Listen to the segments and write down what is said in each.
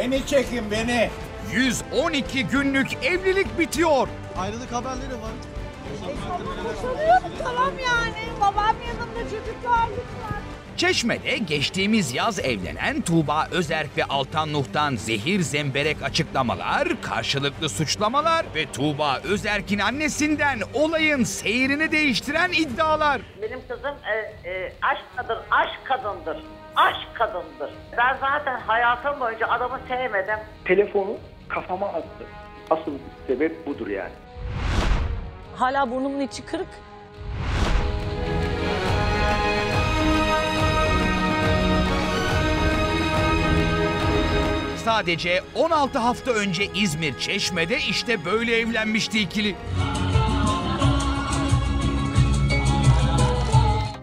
Beni çekin beni. 112 günlük evlilik bitiyor. Ayrılık haberleri var. Kurtuluyorum tamam yani. Babam yanımda çocuklarlık var. Çeşme'de geçtiğimiz yaz evlenen Tuğba Özerk ve Altan Nuh'tan zehir zemberek açıklamalar, karşılıklı suçlamalar ve Tuğba Özerk'in annesinden olayın seyrini değiştiren iddialar. Benim kızım aşk kadındır. Ben zaten hayatım boyunca adamı sevmedim. Telefonu kafama attı. Asıl sebep budur yani. Hala burnumun içi kırık. Sadece 16 hafta önce İzmir Çeşme'de işte böyle evlenmişti ikili.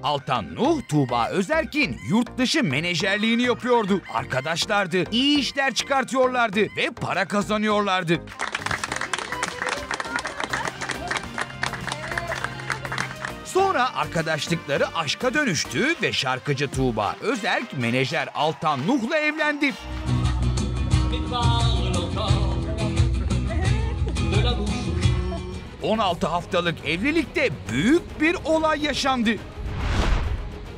Altan Nuh, Tuğba Özerk'in yurt dışı menajerliğini yapıyordu. Arkadaşlardı, iyi işler çıkartıyorlardı ve para kazanıyorlardı. Sonra arkadaşlıkları aşka dönüştü ve şarkıcı Tuğba Özerk menajer Altan Nuh'la evlendi. Evet. 16 haftalık evlilikte büyük bir olay yaşandı.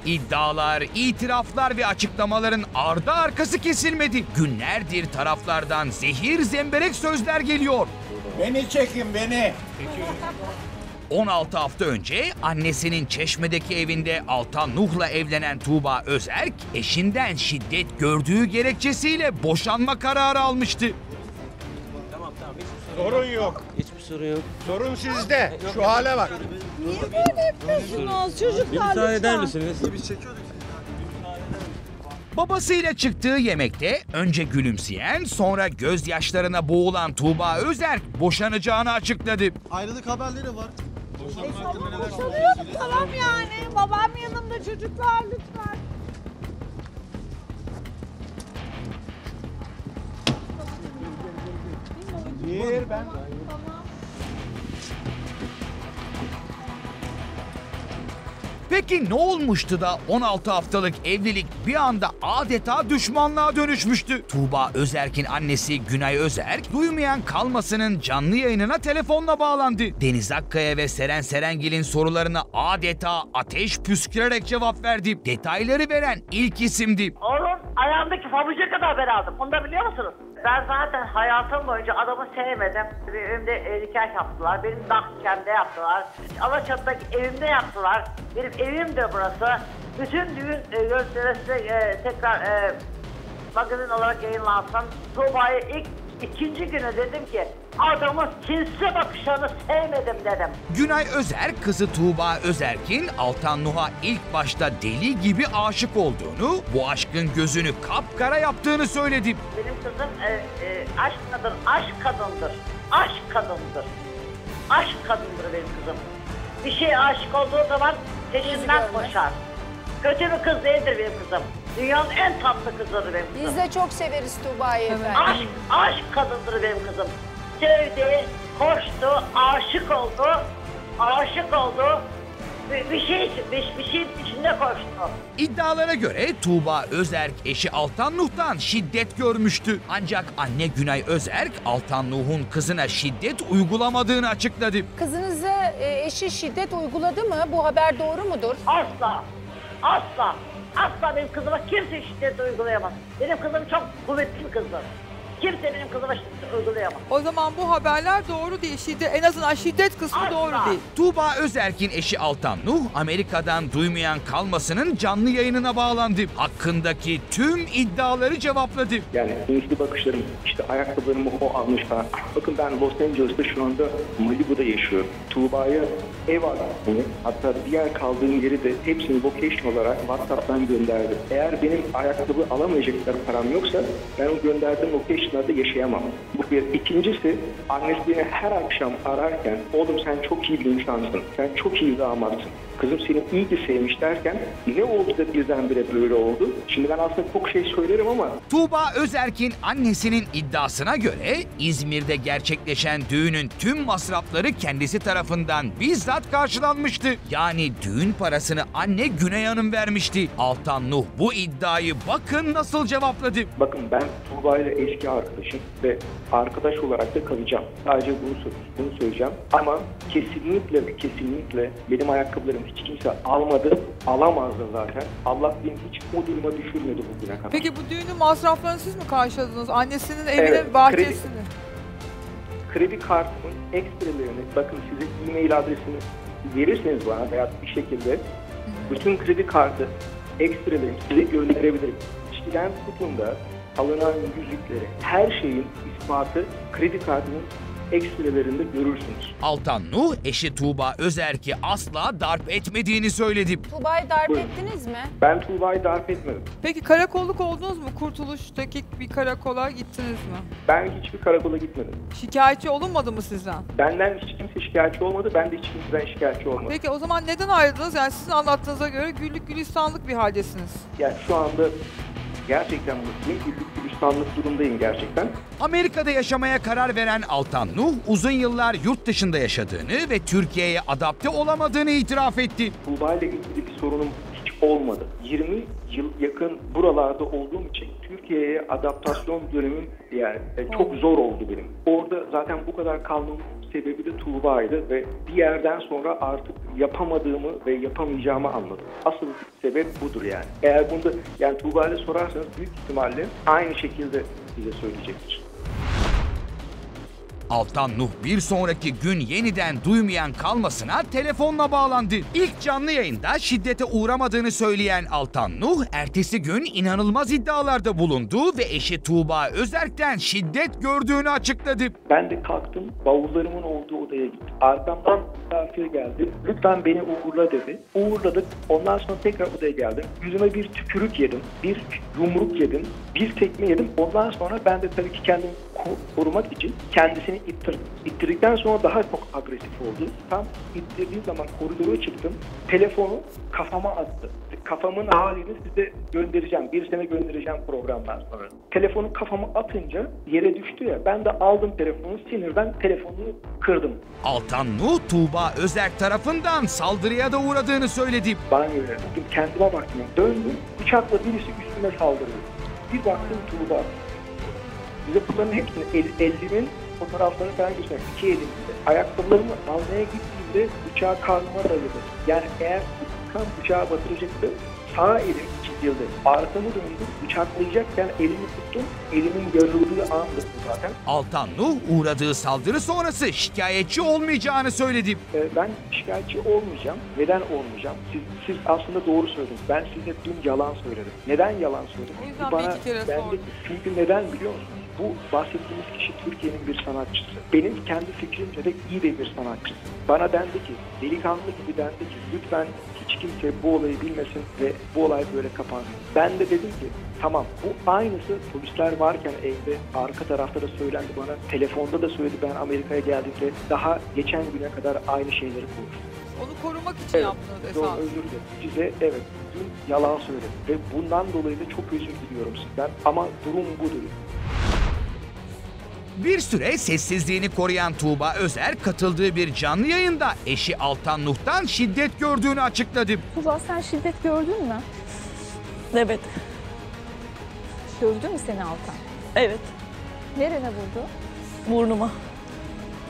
İddialar, itiraflar ve açıklamaların ardı arkası kesilmedi. Günlerdir taraflardan zehir zemberek sözler geliyor. Beni çekin beni. 16 hafta önce annesinin Çeşme'deki evinde Altan Nuh'la evlenen Tuğba Özerk, eşinden şiddet gördüğü gerekçesiyle boşanma kararı almıştı. Tamam. Sorun yok. Hiçbir sorun yok. Sorun sizde. Şu hale bak. Niye böyle yapıyorsunuz çocuklar? Müsaade eder misiniz? Biz çekiyorduk. Babasıyla çıktığı yemekte önce gülümseyen, sonra gözyaşlarına boğulan Tuğba Özerk boşanacağını açıkladı. Ayrılık haberleri var. Boşanıyorum tamam yani. Babam yanımda çocuklar lütfen. Bir ben... Peki ne olmuştu da 16 haftalık evlilik bir anda adeta düşmanlığa dönüşmüştü? Tuğba Özerk'in annesi Günay Özerk, duymayan kalmasının canlı yayınına telefonla bağlandı. Deniz Akkaya ve Seren Serengil'in sorularına adeta ateş püskürerek cevap verdi. Detayları veren ilk isimdi. Oğlum ayağımdaki fabrika kadar beradım. Bunu da biliyor musunuz? Ben zaten hayatım boyunca adamı sevmedim. Evimde nikah yaptılar, benim bahçemde yaptılar. Alaçat'taki evimde yaptılar. Benim evim de burası. Bütün düğün gösterisi tekrar magazin olarak yayınlansın. Dubai'ye ikinci günü dedim ki adamı cinse bakışlarını sevmedim dedim. Günay Özerk kızı Tuğba Özerk'in Altan Nuh'a ilk başta deli gibi aşık olduğunu, bu aşkın gözünü kapkara yaptığını söyledi. Benim kızım aşk kadındır benim kızım. Bir şeye aşık olduğu zaman peşinden koşar. Kötü bir kız değildir benim kızım. Dünyanın en tatlı kızıdır benim kızım. Biz de çok severiz Tuğba'yı. Evet. Aşk kadındır benim kızım. Sevdi, koştu, aşık oldu. Bir şey içinde koştu. İddialara göre Tuğba Özerk eşi Altan Nuh'tan şiddet görmüştü. Ancak anne Günay Özerk Altan Nuh'un kızına şiddet uygulamadığını açıkladı. Kızınıza eşi şiddet uyguladı mı? Bu haber doğru mudur? Asla benim kızıma kimse şiddet uygulayamaz. Benim kızım çok kuvvetli bir kızdır. Kimse benim kızıma şiddet uygulayamaz. O zaman bu haberler doğru değil. En azından şiddet kısmı asla doğru değil. Tuğba Özerk'in eşi Altan Nuh, Amerika'dan duymayan kalmasının canlı yayınına bağlandı. Hakkındaki tüm iddiaları cevapladı. Yani sinirli bakışlarım, işte ayakkabılarımı o almış falan. Bakın ben Los Angeles'ta şu anda Malibu'da yaşıyorum. Tuğba'ya ev adresini, hatta diğer kaldığım yeri de hepsini location olarak WhatsApp'tan gönderdim. Eğer benim ayakkabı alamayacakları param yoksa ben o gönderdiğim location yaşlarda yaşayamam. Bu bir. İkincisi, annesi beni her akşam ararken, oğlum sen çok iyi bir insansın, sen çok iyi damatsın, kızım seni iyi ki sevmiş derken ne oldu da birdenbire böyle oldu? Şimdi ben aslında çok şey söylerim ama... Tuğba Özerk'in annesinin iddiasına göre İzmir'de gerçekleşen düğünün tüm masrafları kendisi tarafından bizzat karşılanmıştı. Yani düğün parasını anne Günay Hanım vermişti. Altan Nuh bu iddiayı bakın nasıl cevapladı. Bakın ben Tuğba ile eski arkadaşım ve arkadaş olarak da kalacağım. Sadece bunu söyleyeceğim. Ama kesinlikle ve kesinlikle benim ayakkabılarım hiç kimse almadı, alamazdı zaten. Allah beni hiç o duruma düşürmedi bugüne kadar. Peki bu düğünün masraflarını siz mi karşıladınız? Annesinin evine, evet, bahçesini? Kredi kartının ekstrelerini, bakın size e-mail adresini verirseniz bana veya bir şekilde bütün kredi kartı ekstrelerini size gönderebilirim. İçkiden tutun da alınan yüzükleri, her şeyin ispatı kredi kartının ekstrelerinde görürsünüz. Altan Nuh eşi Tuğba Özerk'i asla darp etmediğini söyledi. Tuğba'yı darp ettiniz mi? Ben Tuğba'yı darp etmedim. Peki karakolluk oldunuz mu? Kurtuluş'taki bir karakola gittiniz mi? Ben hiçbir karakola gitmedim. Şikayetçi olunmadı mı sizden? Benden hiç kimse şikayetçi olmadı, ben de hiç kimseden şikayetçi olmadım. Peki o zaman neden ayrıldınız? Yani sizin anlattığınıza göre güllük gülistanlık bir haldesiniz. Yani şu anda gerçekten mutluyum, güllük gülistanlık durumdayım gerçekten. Amerika'da yaşamaya karar veren Altan Nuh uzun yıllar yurt dışında yaşadığını ve Türkiye'ye adapte olamadığını itiraf etti. Dubai ile ilgili bir sorunum hiç olmadı. 20 yıl yakın buralarda olduğum için Türkiye'ye adaptasyon dönemim yani çok zor oldu benim. Orada zaten bu kadar kalmamın sebebi de Tuğba'ydı ve bir yerden sonra artık yapamadığımı ve yapamayacağımı anladım. Asıl sebep budur yani. Eğer bunu yani Tuğba'ya sorarsanız büyük ihtimalle aynı şekilde size söyleyecektir. Altan Nuh bir sonraki gün yeniden duymayan kalmasına telefonla bağlandı. İlk canlı yayında şiddete uğramadığını söyleyen Altan Nuh, ertesi gün inanılmaz iddialarda bulundu ve eşi Tuğba Özerk'ten şiddet gördüğünü açıkladı. Ben de kalktım, bavullarımın olduğu odaya gittim. Arkamdan misafir geldi, lütfen beni uğurla dedi. Uğurladık, ondan sonra tekrar odaya geldim. Yüzüme bir tükürük yedim, bir yumruk yedim, bir tekme yedim. Ondan sonra ben de tabii ki kendimi korumak için kendisini ittirdikten sonra daha çok agresif oldu. Tam ittirdiği zaman koridora çıktım. Telefonu kafama attı. Kafamın halini size göndereceğim. Bir sene göndereceğim programdan sonra. Telefonu kafama atınca yere düştü ya. Ben de aldım telefonu. Sinirden telefonu kırdım. Altan Nuh, Tuğba Özerk tarafından saldırıya da uğradığını söyledi. Banyoya gittim. Kendime baktım. Döndüm. Bıçakla birisi üstüme saldırdı. Bir baktım Tuğba. Bize bunların hepsini elimin fotoğraflarını falan gösterdim. İki elimde. Ayakkabılarımı almaya gittiğimde bıçağı karnıma dayadı. Yani eğer kan bıçağı batıracaktı, sağ elim çizildi. Arkamı döndüm, bıçaklayacakken elimi tuttum. Elimin görüldüğü andı zaten. Altan Nuh uğradığı saldırı sonrası şikayetçi olmayacağını söyledi. Ben şikayetçi olmayacağım. Neden olmayacağım? Siz aslında doğru söylediniz. Ben size dün yalan söyledim. Neden yalan söyledim? Çünkü neden biliyor musunuz? Bu bahsettiğimiz kişi Türkiye'nin bir sanatçısı. Benim kendi fikrimce de iyi de bir sanatçısı. Bana dendi ki, delikanlı gibi dendi ki, lütfen hiç kimse bu olayı bilmesin ve bu olay böyle kapansın. Ben de dedim ki, tamam bu aynısı polisler varken evde, arka tarafta da söylendi bana, telefonda da söyledi ben Amerika'ya geldiğimde, daha geçen güne kadar aynı şeyleri konuştum. Onu korumak için evet, yaptınız esasında. Özür dilerim. Size evet, dün yalan söyledim ve bundan dolayı da çok özür diliyorum sizden ama durum budur. Bir süre sessizliğini koruyan Tuğba Özerk katıldığı bir canlı yayında eşi Altan Nuh'tan şiddet gördüğünü açıkladı. Tuğba sen şiddet gördün mü? Evet. Dövdü mü seni Altan? Evet. Nereye vurdu? Burnuma.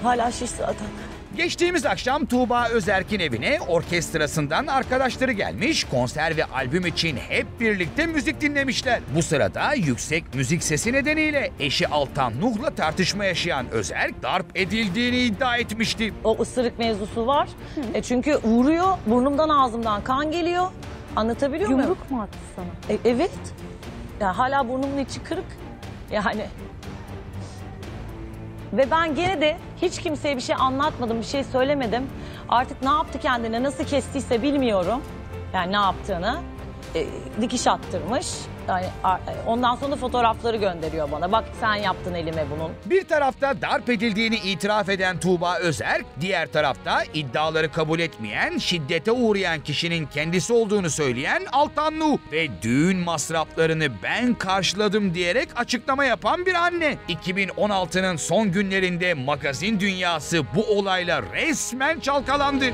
Hala şiş zaten. Geçtiğimiz akşam Tuğba Özerk'in evine orkestrasından arkadaşları gelmiş, konser ve albüm için hep birlikte müzik dinlemişler. Bu sırada yüksek müzik sesi nedeniyle eşi Altan Nuh'la tartışma yaşayan Özerk darp edildiğini iddia etmişti. O ısırık mevzusu var. Çünkü vuruyor, burnumdan ağzımdan kan geliyor. Anlatabiliyor muyum? Yumruk mu attı sana? Evet. Ya hala burnumun içi kırık. Yani... Ve ben gene de hiç kimseye bir şey anlatmadım, bir şey söylemedim. Artık ne yaptı kendine, nasıl kestiyse bilmiyorum. Yani ne yaptığını. Dikiş attırmış. Ondan sonra fotoğrafları gönderiyor bana. Bak sen yaptın elime bunun. Bir tarafta darp edildiğini itiraf eden Tuğba Özerk, diğer tarafta iddiaları kabul etmeyen, şiddete uğrayan kişinin kendisi olduğunu söyleyen Altan Nuh ve düğün masraflarını ben karşıladım diyerek açıklama yapan bir anne. 2016'nın son günlerinde magazin dünyası bu olayla resmen çalkalandı.